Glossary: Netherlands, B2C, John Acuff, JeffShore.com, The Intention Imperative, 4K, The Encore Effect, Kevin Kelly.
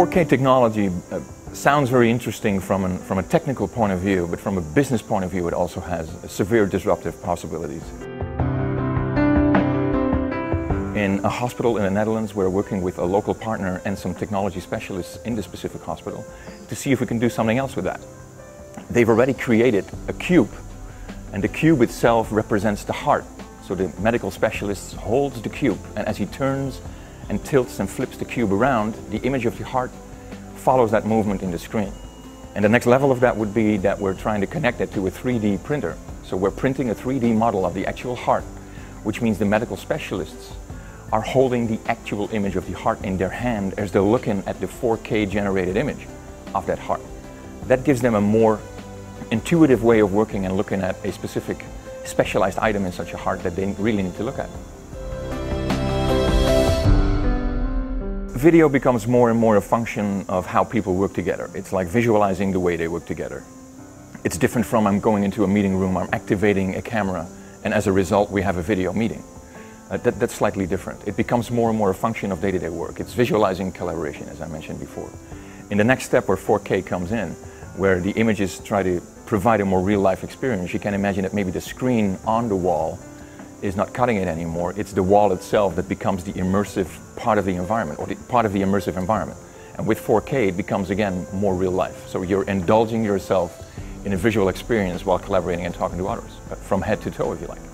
4K technology sounds very interesting from a technical point of view, but from a business point of view it also has severe disruptive possibilities. In a hospital in the Netherlands, we're working with a local partner and some technology specialists in this specific hospital to see if we can do something else with that. They've already created a cube, and the cube itself represents the heart. So the medical specialist holds the cube, and as he turns and tilts and flips the cube around, the image of the heart follows that movement in the screen. And the next level of that would be that we're trying to connect it to a 3D printer. So we're printing a 3D model of the actual heart, which means the medical specialists are holding the actual image of the heart in their hand as they're looking at the 4K generated image of that heart. That gives them a more intuitive way of working and looking at a specific specialized item in such a heart that they really need to look at. Video becomes more and more a function of how people work together. It's like visualizing the way they work together. It's different from I'm going into a meeting room, I'm activating a camera, and as a result we have a video meeting. That's slightly different. It becomes more and more a function of day-to-day work. It's visualizing collaboration, as I mentioned before. In the next step where 4K comes in, where the images try to provide a more real-life experience, you can imagine that maybe the screen on the wall is not cutting it anymore. It's the wall itself that becomes the immersive part of the environment, or the part of the immersive environment. And with 4K, it becomes, again, more real life. So you're indulging yourself in a visual experience while collaborating and talking to others, from head to toe, if you like.